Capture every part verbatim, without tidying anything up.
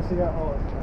I see that all the time.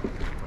Thank you.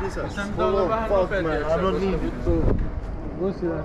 This is a full of fuck, man. I don't need it to go see that.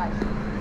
Спасибо.